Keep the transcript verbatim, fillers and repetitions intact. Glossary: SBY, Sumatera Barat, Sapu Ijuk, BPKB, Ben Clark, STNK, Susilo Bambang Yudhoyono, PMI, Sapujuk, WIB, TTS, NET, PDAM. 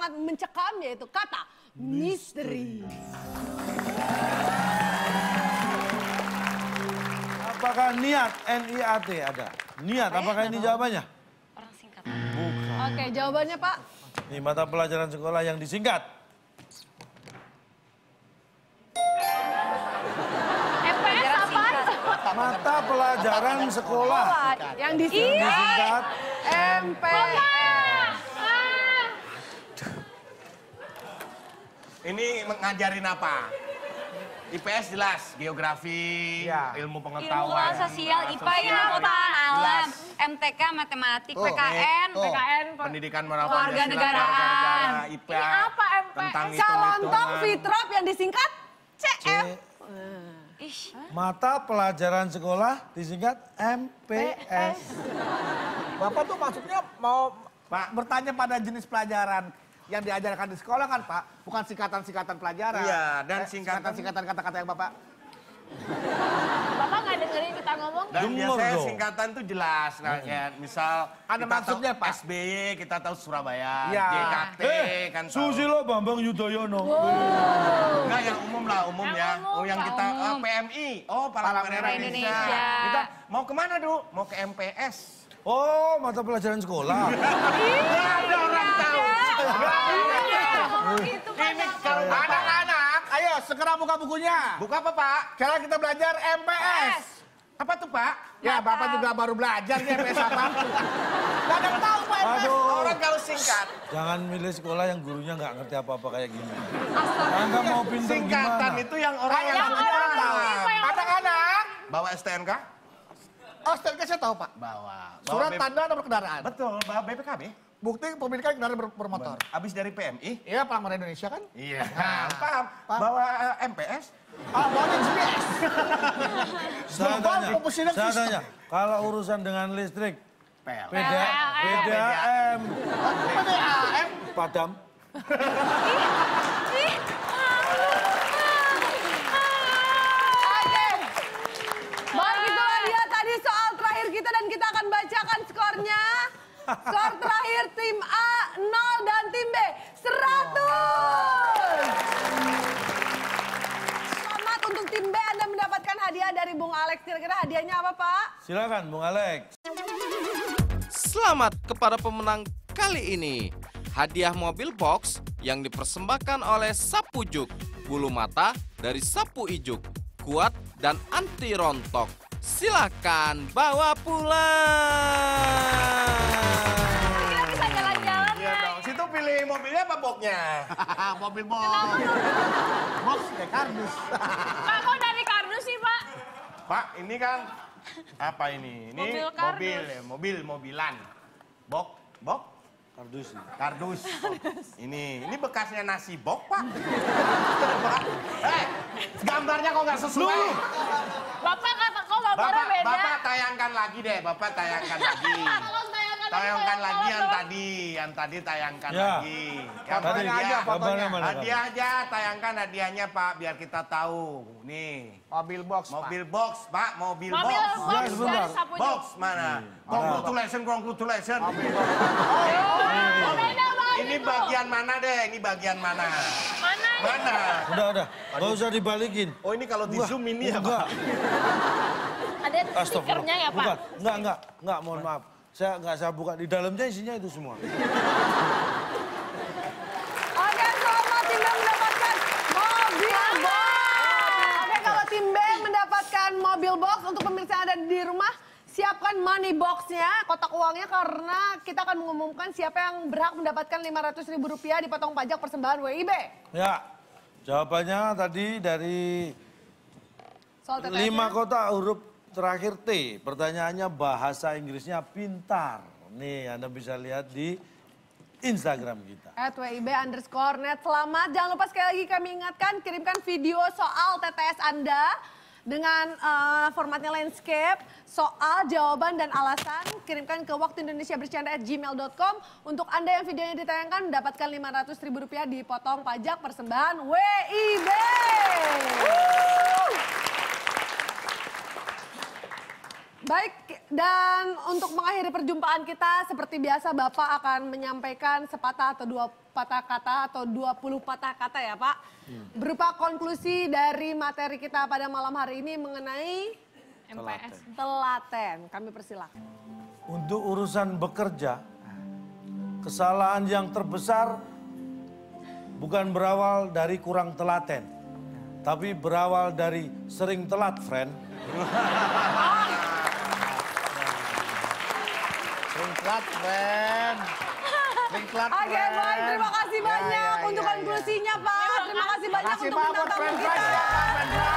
sangat mencekam, yaitu kata misteri. Apakah niat N I A T ada? Niat, saya apakah ini tahu jawabannya? Orang singkat. Bukan. Oke, jawabannya Pak. Ini mata pelajaran sekolah yang disingkat. M P S apa? Mata pelajaran sekolah. Yang disingkat M P S. Ini mengajarin apa? I P S jelas, geografi, ya, ilmu pengetahuan, ilmu sosial, I P A, ilmu pengetahuan alam, M T K, matematik, oh, P K N, oh, P K N, pendidikan warga negaraan, I P A, ini apa M P S? Calontong Fitrop yang disingkat C F. Mata pelajaran sekolah disingkat M P S. Bapak tuh maksudnya mau Pak bertanya pada jenis pelajaran yang diajarkan di sekolah kan Pak, bukan singkatan-singkatan pelajaran. Iya, dan singkatan-singkatan kata-kata yang Bapak. Bapak nggak dengerin kita ngomong? Dan biasanya singkatan tuh jelas, nah, ya, misal ada maksudnya Pak. S B Y kita tahu Surabaya, ya. J K T eh, kan tahu. Susilo Bambang Yudhoyono. Wow. Nggak yang umum lah, umum yang ya. Umum, oh yang kita uh, P M I, oh Palang Merah Indonesia. Indonesia. Kita mau kemana Du? Mau ke M P S. Oh, mata pelajaran sekolah. Iya, ada orang tahu. Ini kalau anak-anak, ayo segera buka bukunya. Buka apa Pak? Sekarang kita belajar M P S. Apa tuh Pak? Ya Bapak juga baru belajar nih M P S apa. Gak ada tahu Pak M P S. Orang kalau singkat. Jangan milih sekolah yang gurunya nggak ngerti apa-apa kayak gini. Anda mau pinter gimana? Singkatan itu yang orang yang tahu. Anak-anak bawa S T N K? Oh S T N K saya tahu Pak. Bawa. Surat tanda nomor kendaraan. Betul. Bawa B P K B. Bukti pemilikan kendaraan bermotor. Abis dari P M I? Iya, Palang Merah Indonesia kan? Iya. Nah, paham. paham. Bawa M P S? Ah, bawa G P S. Saya tanya, saya tanya, kalau urusan dengan listrik, P D A M. P D A M? Padam. Oke. Baru itulah dia tadi soal terakhir kita dan kita akan bacakan skornya. Skor terakhir tim A nol dan tim B seratus. Selamat untuk tim B, Anda mendapatkan hadiah dari Bung Alex. Kira-kira hadiahnya apa Pak? Silakan Bung Alex. Selamat kepada pemenang kali ini. Hadiah mobil box yang dipersembahkan oleh Sapujuk. Bulu mata dari Sapu Ijuk. Kuat dan anti rontok. Silakan bawa pulang. Kita bisa jalan-jalan ya dong. Situ pilih mobilnya apa boxnya? Mobil box. Box ya kardus. Pak kok dari kardus sih Pak? Pak ini kan apa ini? Ini mobil, mobil ya, mobil mobilan. Box, box, kardus, kardus. Ini, ini bekasnya nasi box Pak. Eh, gambarnya kok nggak sesuai. Bapak kata kok gambarnya beda. Bapak tayangkan lagi deh, Bapak tayangkan lagi. Tayangkan lagi yang tadi, yang tadi tayangkan lagi. Gambarnya aja, fotonya. Hadiah aja, tayangkan hadiahnya Pak, biar kita tahu. Nih, mobil box, mobil box, Pak, mobil box. Mobil box, box mana? Congratulations, congratulations. Ini bagian mana deh, ini bagian mana? Mana? Udah, udah. Gak usah dibalikin. Oh ini kalau di zoom ini ya Pak? Ada stikernya ya Pak? Enggak, enggak, enggak, mohon maaf. Saya enggak saya buka, di dalamnya isinya itu semua. Oke, selamat tim B mendapatkan mobil box. Oke, kalau tim B mendapatkan mobil box, untuk pemirsa yang ada di rumah, siapkan money box-nya, kotak uangnya, karena kita akan mengumumkan siapa yang berhak mendapatkan lima ratus ribu rupiah dipotong pajak persembahan W I B. Ya, jawabannya tadi dari lima kotak huruf terakhir T. Pertanyaannya bahasa Inggrisnya pintar. Nih, Anda bisa lihat di Instagram kita. at W I B underscore net. Selamat, jangan lupa sekali lagi kami ingatkan, kirimkan video soal T T S Anda. Dengan uh, formatnya landscape, soal, jawaban, dan alasan, kirimkan ke waktu indonesia bercanda at gmail dot com. Untuk Anda yang videonya ditayangkan, mendapatkan lima ratus ribu rupiah dipotong pajak persembahan W I B. Baik. Dan untuk mengakhiri perjumpaan kita, seperti biasa Bapak akan menyampaikan sepatah atau dua patah kata atau dua puluh patah kata ya Pak. Hmm. Berupa konklusi dari materi kita pada malam hari ini mengenai M P S telaten. telaten. Kami persilakan. Untuk urusan bekerja, kesalahan yang terbesar bukan berawal dari kurang telaten, tapi berawal dari sering telat, friend. Ben Clark, Ben. Ben Clark, Ben. Oke, baik. Terima kasih banyak ya, ya, untuk ya, konklusinya, ya. Pak. Terima kasih banyak terima kasih untuk bintang tamu kita.